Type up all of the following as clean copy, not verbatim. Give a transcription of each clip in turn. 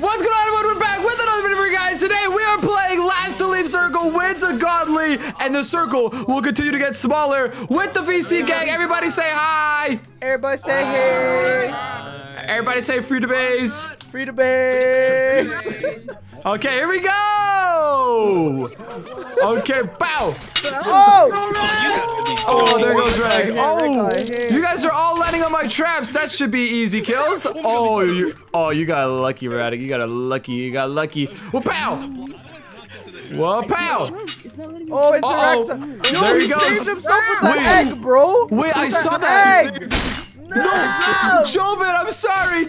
What's going on, everyone? We're back with another video for you guys. Today we are playing Last to Leave Circle wins a Godly, and the circle will continue to get smaller with the VC gang. Everybody say hi. Everybody say hey. Hi. Everybody say free to base. Free to base. Okay, here we go. Okay, bow. Oh! Oh, there goes Rag. Oh, you guys are all landing on my traps. That should be easy kills. Oh, you got lucky, Erratic. You got lucky. Whoa, pow! Whoa, pow! Oh, Interacti. There he goes. He saved himself with that egg, bro. Wait, I saw that egg. No, Joven, I'm sorry.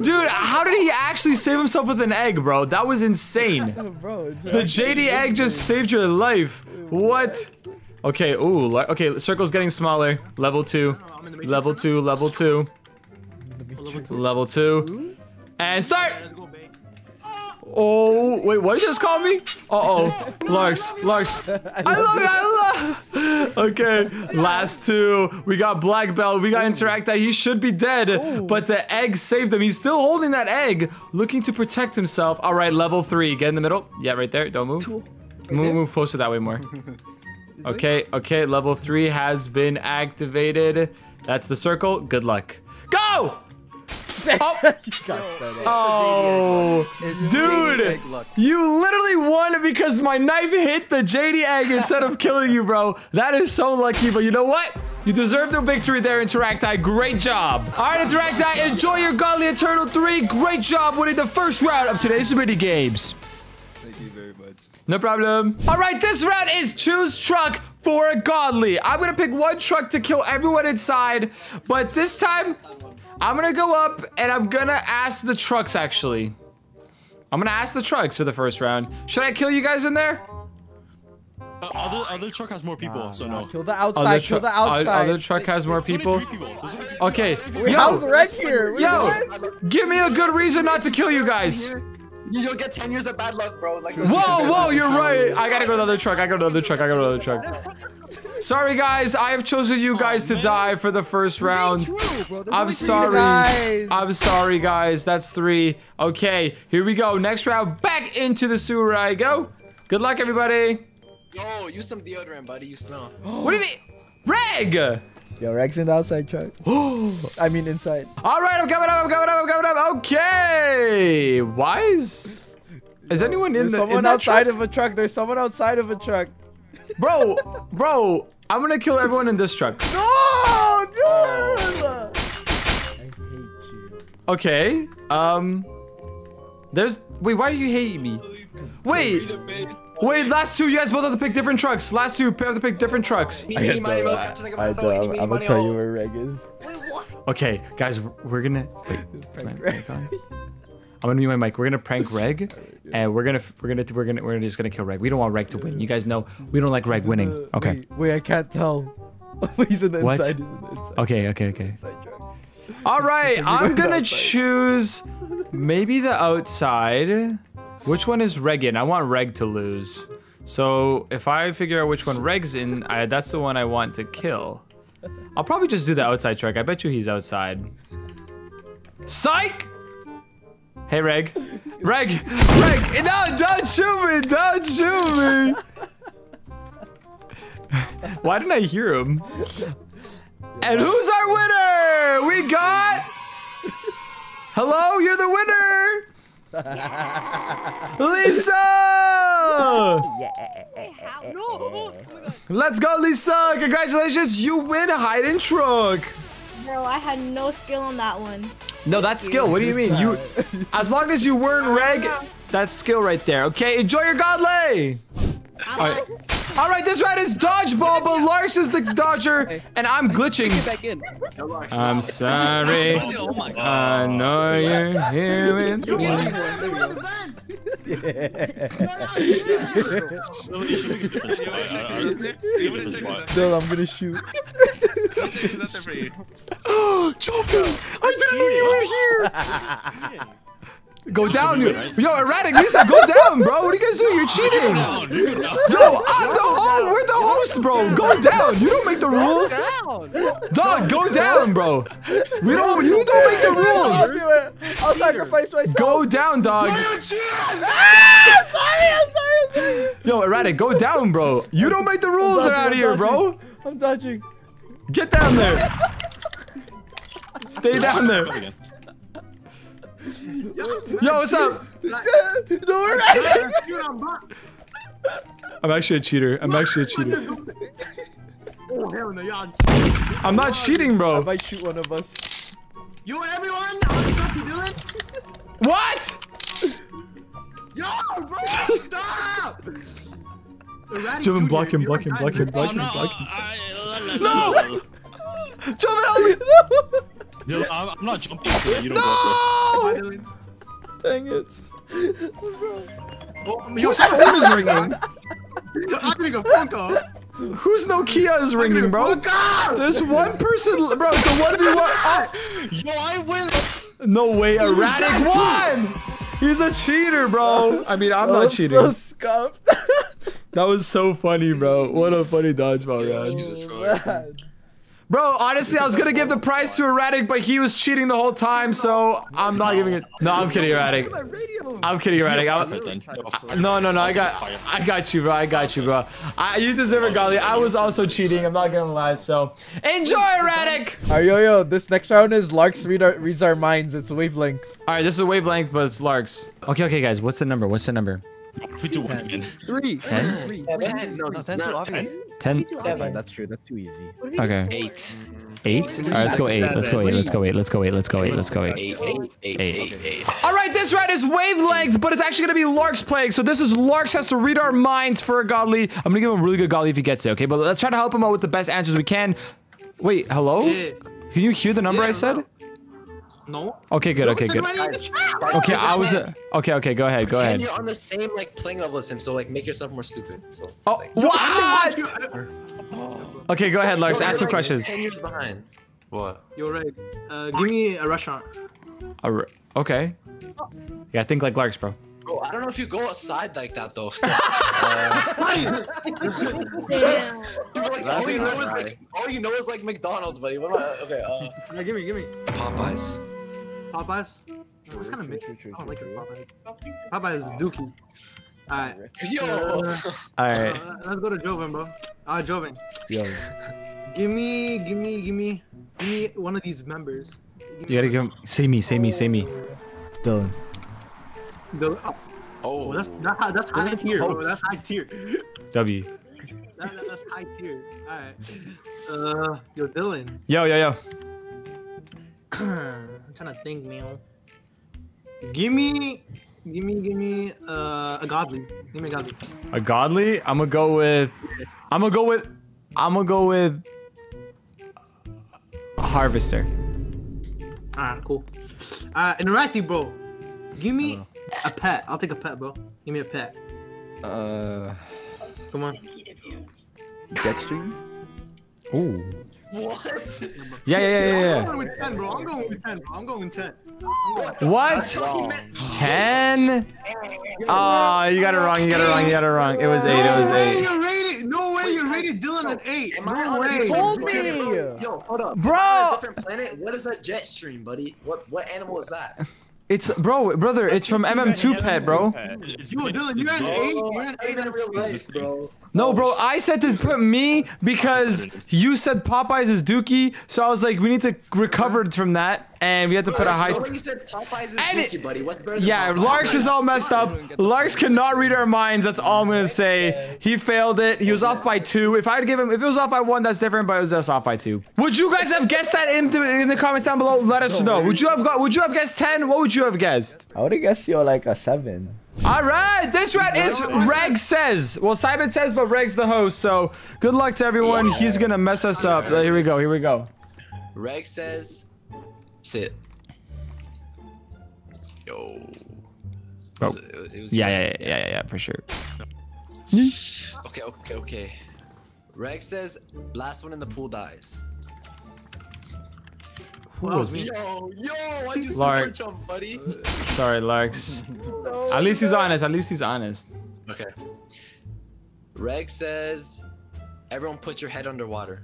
Dude, how did he actually save himself with an egg, bro? That was insane. Bro, the JD egg just saved your life. What? Okay, ooh, okay, circle's getting smaller. Level 2. And start! Oh, wait, what did you just call me? Uh-oh. Larx. I love. Okay, last two. We got Black Belt. We got Interacti. He should be dead, but the egg saved him. He's still holding that egg, looking to protect himself. All right, level 3. Get in the middle. Yeah, right there. Don't move. Move closer that way more. Okay, level 3 has been activated. That's the circle. Good luck. Go! Oh, dude, you literally won because my knife hit the JD egg instead of killing you, bro. That is so lucky, but you know what? You deserve the victory there, Interacti. Great job. All right, Interacti, enjoy your Godly Eternal 3. Great job winning the first round of today's mini games. Thank you very much. No problem. All right, this round is choose truck for Godly. I'm going to pick one truck to kill everyone inside, but this time I'm gonna go up and I'm gonna ask the trucks, actually. I'm gonna ask the trucks for the first round. Should I kill you guys in there? Other truck has more people, so no. Kill the outside, kill the outside. Other truck has more people. Okay, yo, right here. Give me a good reason not to kill you guys. You'll get 10 years of bad luck, bro. Like, whoa, you're right. I gotta go to the other truck. Sorry, guys. I have chosen you guys to die for the first round. I'm sorry. I'm sorry, guys. That's 3. Okay, here we go. Next round, back into the sewer I go. Good luck, everybody. Yo, use some deodorant, buddy. You smell. What do you mean? Reg! Yo, Rag's in the outside truck. I mean inside. All right, I'm coming up. Okay. Why is anyone in the There's someone outside of a truck. Bro, I'm gonna kill everyone in this truck. No, dude! I hate you. Okay, wait, why do you hate me? Wait, last two, you guys both have to pick different trucks. Last two, have to pick different trucks. I don't, I'm gonna tell you where Reg is. Okay, guys, we're gonna, wait, is my mic on? I'm gonna mute my mic. We're gonna prank Reg, and we're just gonna kill Reg. We don't want Reg to win. You guys know we don't like Reg winning. Okay. Wait, I can't tell. He's in the inside. Okay. All right, I'm gonna choose maybe the outside. Which one is Reg in? I want Reg to lose. So if I figure out which one Reg's in, that's the one I want to kill. I'll probably just do the outside track. I bet you he's outside. Psych! Hey, Reg. Reg! No, don't shoot me! Why didn't I hear him? And who's our winner? We got... Hello, you're the winner! Lisa! Let's go, Lisa! Congratulations! You win hide and truck! Bro, I had no skill on that one. No, that's skill. What do you mean? You, as long as you weren't Reg, that's skill right there. Okay, enjoy your Godly. All right, this round is dodgeball, but Larx is the dodger, and I'm glitching. I'm sorry. I know you're here with me. No, I'm gonna shoot. Oh, Joven! I didn't know you were here! Go down, you. Yo, Erratic, Lisa, go down, bro. What are you guys doing? You're cheating. Yo, I'm the host. We're the host, bro. Go down. You don't make the rules. Dog, go down, bro. We don't. You don't make the rules. I'll sacrifice myself. Go down, dog. I'm sorry. Yo, Erratic, go down, bro. You don't make the rules around here, bro. I'm dodging. Get down there. Stay down there. Yo, what's up? I'm actually a cheater. Oh, hell no, y'all. I'm not cheating, bro. I might shoot one of us. Yo, everyone. What's up, Dylan? What? Yo, bro, stop. Joven, block him. No! Joven, help me! Dylan, I'm not jumping so you don't block me. Dang it. Whose phone is ringing? I'm getting a phone call. Whose Nokia is ringing, bro? There's one person, bro. It's a 1v1. Oh. Yo, I win. No way, Erratic won! He's a cheater, bro. I mean, I'm not cheating. I'm so scuffed. That was so funny, bro. What a funny dodgeball, man. Bro, honestly, I was gonna give the prize to Erratic, but he was cheating the whole time, so I'm not giving it. No, I'm kidding, Erratic. I'm kidding, Erratic. No, I got you, bro. You deserve it, Godly. I was also cheating. I'm not gonna lie. So enjoy, Erratic. All right, yo. This next round is Larx reads our minds. It's wavelength. All right, this is a wavelength, but it's Larx. Okay, guys. What's the number? If we do one again. 3, 10, no, 10's too obvious. 10, that's true. That's too easy. Okay. 8. All right, let's go eight. All right, this round is wavelength, but it's actually gonna be Larx playing. So this is Larx has to read our minds for a Godly. I'm gonna give him a really good Godly if he gets it. Okay, but let's try to help him out with the best answers we can. Wait, hello? Can you hear the number I said? No. Okay, good. Okay, good. Okay, I was. Okay. Go ahead. You're on the same like playing level as him, so like make yourself more stupid. So. Oh, like, what? Okay, go ahead, Larx. Ask some questions. 10 years behind. What? You're right. Give me a rush hour. Okay. Yeah, I think like Larx, bro. Oh, I don't know if you go outside like that though. So, all you know is like McDonald's, buddy. What about, okay. Yeah, give me. Popeyes. Popeyes? That's kind of mid. I don't like it. Popeyes is dookie. Alright. Yo! Alright. Let's go to Joven, bro. Joven. Yo. Give me one of these members. You gotta give him. Say me. Dylan. Oh. That's high tier, bro. That's high tier. W. That's high tier. Alright. Yo, Dylan. Yo. I'm trying to think, man. Give me a Godly. Give me a Godly. A Godly? I'm gonna go with a Harvester. Alright, cool. Interacti, bro. Give me a pet. I'll take a pet, bro. Give me a pet. Come on. Jetstream? Ooh. What? Yeah. I'm going with 10, bro. What? 10? Oh, you got it wrong. It was eight. No way you rated Dylan at 8. No way. Told me. Yo, hold up. Bro. On a different planet? What is that Jetstream, buddy? What animal is that? It's brother. It's from MM2 pet, bro. Dude, no, bro. I said to put me because you said Popeyes is dookie, so I was like, we need to recover from that, and we had to put a high. You said Popeyes is dookie, buddy. What's better than Popeyes? Larx is all messed up. Larx cannot read our minds. That's all I'm gonna say. He failed it. He was off by 2. If it was off by 1, that's different. But it was just off by 2. Would you guys have guessed that in the comments down below? Let us know. Would you have guessed 10? What would you have guessed? I would have guessed you're like a 7. All right, this round is Reg says. Well, Simon says, but Reg's the host, so good luck to everyone. Yeah. He's gonna mess us up. Right. Here we go. Reg says, sit. Yo. Oh. It was yeah, for sure. Okay. Reg says, last one in the pool dies. Who was it? Yo, I just switched on, buddy. Sorry, Larx. No, at least he's honest. At least he's honest. Okay. Reg says, everyone put your head underwater.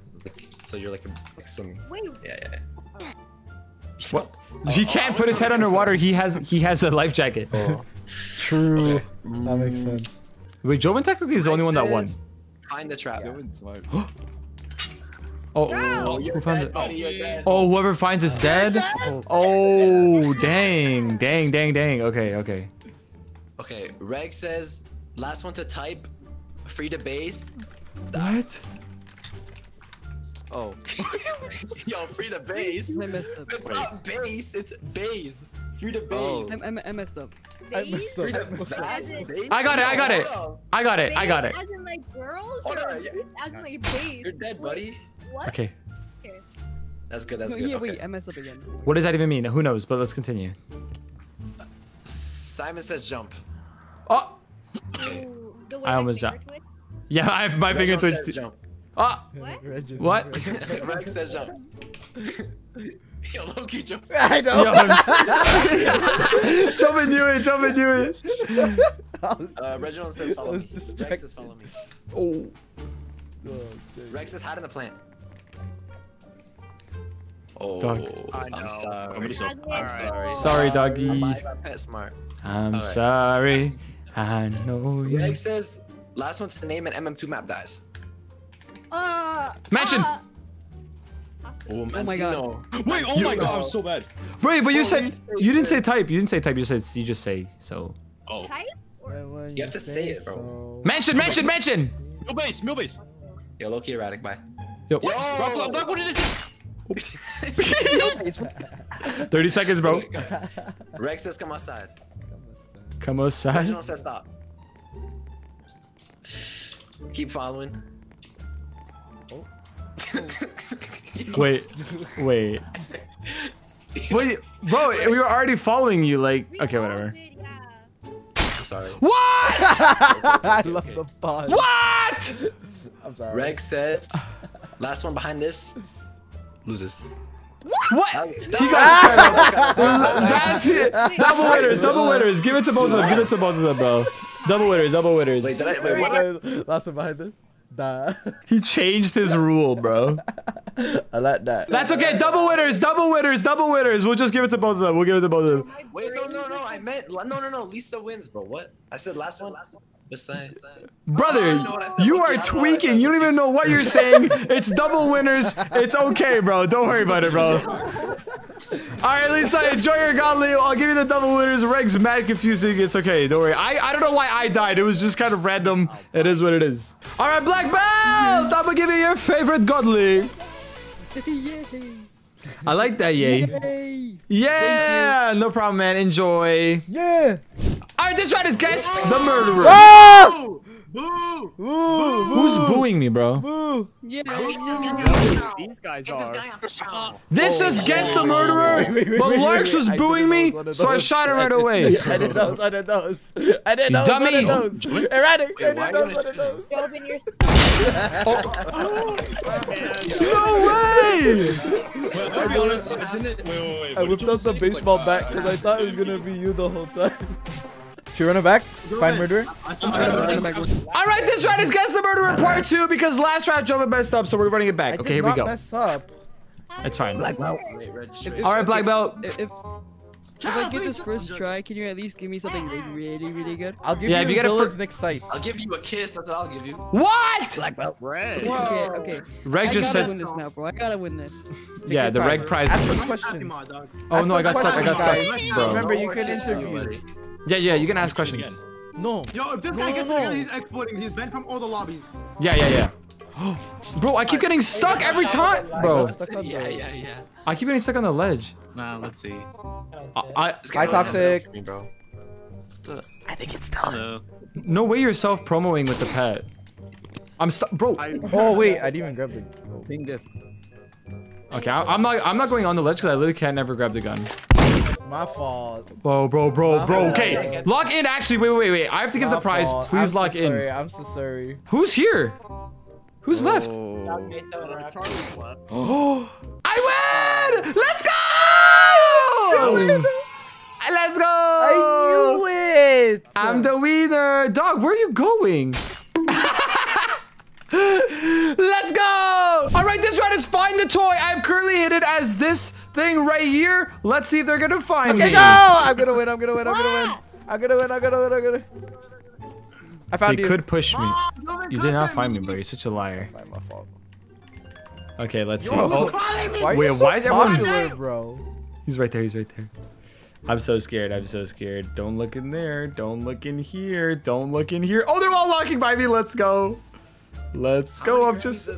So you're like swimming. Wait. Yeah. What? He can't put his head underwater. He has a life jacket. Oh. True. Okay. That makes sense. Wait, Joven technically is the only one that won. Find the trap. Yeah. Oh, who found it? Buddy, oh, whoever finds it's dead. Oh, dang. Okay. Okay, Reg says, last one to type, free to base. What? Oh. Yo, free to base. I messed up. It's not base, it's base. Free to base. Oh. I messed up. Base? I got it. As in like girls? Or as in like base? You're dead, buddy. What? Okay. That's good. Yeah, okay. Wait, I messed up again. What does that even mean? Who knows, but let's continue. Simon says jump. Oh! Ooh, I almost jumped. Yeah, I have my finger twitched too. Oh! What? Reg says jump. Yo, Loki jump. I know. Jump and do it. Reginald says follow me. Reg says follow me. Oh. Reg says hide in the plant. Oh, I'm sorry, doggy. I'm sorry. I know you. Reg says last one to name an MM2 map dies. Mansion. Oh my god. No. Wait, oh my god, I'm so bad. Wait, but you didn't say type. You just say so. Oh. Type? You have to say it, bro. Mansion. Mill base. Yo, Loki, Erratic, bye. Yo. Black, what is this? 30 seconds, bro. Oh, Reg says, come outside. Come outside? Reginald says, stop. Keep following. Oh. Wait. Wait, bro, we were already following you, like... Okay, whatever. I'm sorry. What? I love the pause. What? I'm sorry. Reg says, last one behind this loses. What? He got That's it. Double winners. Give it to both of them, bro. Double winners. Wait, what? Last one behind this? Nah. He changed his rule, bro. I like that. That's okay. Double winners. We'll give it to both of them. Wait, no. I meant no. Lisa wins, bro. What? I said last one. Brother, you are tweaking. You don't even know what you're saying. It's double winners. It's okay, bro. Don't worry about it, bro. Alright, Lisa, enjoy your godly. I'll give you the double winners. Reg's mad confusing. It's okay. Don't worry. I don't know why I died. It was just kind of random. It is what it is. Alright, Black Belt! I'm gonna give you your favorite godly. I like that, yay. Yeah! No problem, man. Enjoy. Yeah! Alright, this round is, guys, the murderer. Oh! Boo! Who's booing me, bro? Boo! Yeah. These guys are. This is guess the murderer, but Larx was booing me, so I shot him right away. I didn't know. Dummy. Erratic. I didn't know. No way! Wait. I whipped out the baseball bat because I thought it was gonna be you the whole time. Should we run it back? Find murderer? Alright, this round is Guess the Murderer Part 2 because last round Joven messed up, so we're running it back. Okay, here we go. Mess up. It's fine. Black Belt. Alright, Black Belt. If I get this first try, can you at least give me something really good? I'll give you Dylan's next sight. I'll give you a kiss, that's what I'll give you. What? Black Belt. Reg. Okay. Reg just said... I gotta win this now, bro. I gotta win this. Yeah, the Reg prize. Oh no, I got stuck, bro. Remember, you could interview. Yeah, you can ask questions. No. Yo, if this guy gets again, he's exploding. He's banned from all the lobbies. Yeah. Bro, I keep getting stuck every time. Bro. Yeah. I keep getting stuck on the ledge. Nah, let's see. I toxic. I think it's Dylan. No way you're self-promoing with the pet. I'm stuck, bro. Oh, wait. I didn't even grab the ping death. Okay, I'm not going on the ledge because I literally can't never grab the gun. My fault. Whoa, bro. Okay, lock in. Actually, wait. I have to give the prize. Please lock in. I'm so sorry. Who's here? Who's left? Oh, I win! Let's go! go! Let's go! I knew it! I'm the winner! Dog, where are you going? Let's go! All right, this round is find the toy. I am currently hidden as this thing right here. Let's see if they're gonna find me. Okay, go! I'm gonna win, I'm gonna win, I'm gonna win. I'm gonna win, I'm gonna win, I'm gonna win. I found you. You could push me. You did not find me, bro. You're such a liar. My fault. Okay, let's see. Wait, why is everyone... bro? He's right there, he's right there. I'm so scared. I'm so scared. Don't look in there. Don't look in here. Don't look in here. Oh, they're all walking by me. Let's go. Let's go. I'm just...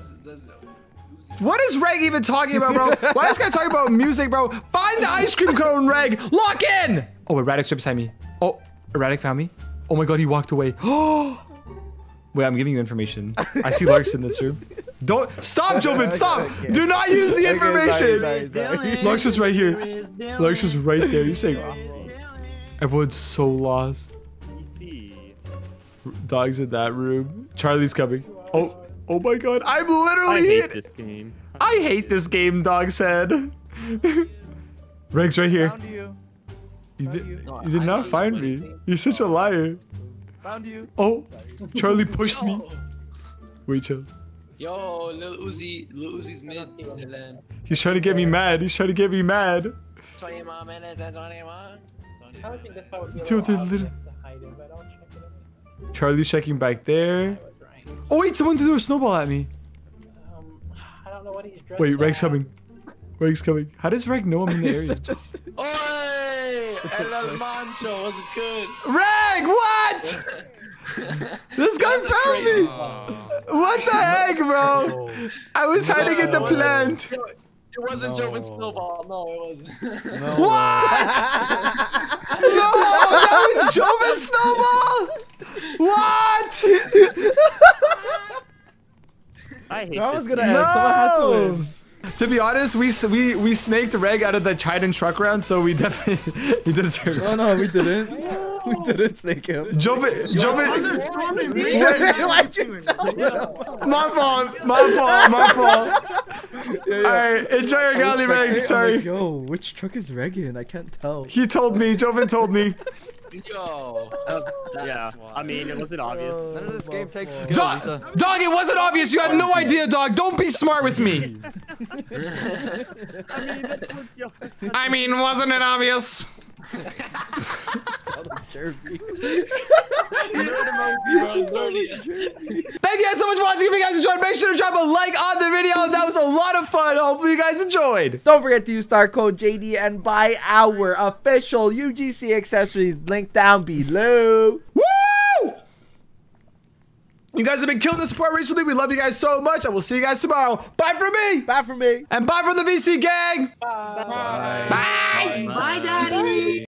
What is Reg even talking about, bro? Why is this guy talking about music, bro? Find the ice cream cone, Reg. Lock in. Oh, Erratic's right beside me. Oh, Erratic found me. Oh my God, he walked away. Oh. Wait, I'm giving you information. I see Larx in this room. Don't stop, Joven. Stop. Do not use the information. Sorry. Larx is right here. Larx is right there. He's saying, everyone's so lost. Dog's in that room. Charlie's coming. Oh, oh my God. I'm literally. I hate this game. I hate this game. Dog said. Reg's right here. You did not find me. You're such a liar. Found you. Oh, Charlie pushed me. Wait, chill. Yo, little Uzi's mid. He's trying to get me mad. 20 more minutes and 21. I don't think that's how it feels. Dude, Charlie's checking back there. Oh wait, someone threw a snowball at me. I don't know what he's dressed. Wait, Reg's coming. Reg's coming. How does Reg know I'm in the area? Oi! El Mancho, was it good? Reg, what? This guy found me! What the heck, bro? I was hiding in the plant. It wasn't Joven's snowball. No, it wasn't. No, what? No, that was Joven's snowball? What? I hate this. Someone had to win. To be honest, we snaked Reg out of the Chiden truck round, so we definitely he deserves. Oh no, we didn't. We didn't snake him. Joven. My fault. Yeah, yeah. Alright, enjoy your godly Reg. Sorry. Like, yo, which truck is Reg in? I can't tell. He told me. Joven told me. Yo. Yeah. I mean, it wasn't obvious. None of this game takes skill, Lisa. Dog, it wasn't obvious. You had no idea, dog. Don't be smart with me. I mean, wasn't it obvious? Thank you guys so much for watching. If you guys enjoyed, make sure to drop a like on the video. That was a lot of fun. Hopefully you guys enjoyed. Don't forget to use star code JD and buy our official UGC accessories, link down below. Woo! You guys have been killing the support recently. We love you guys so much. I will see you guys tomorrow. Bye from me. Bye from me. And bye from the VC gang. Bye. Bye, Daddy.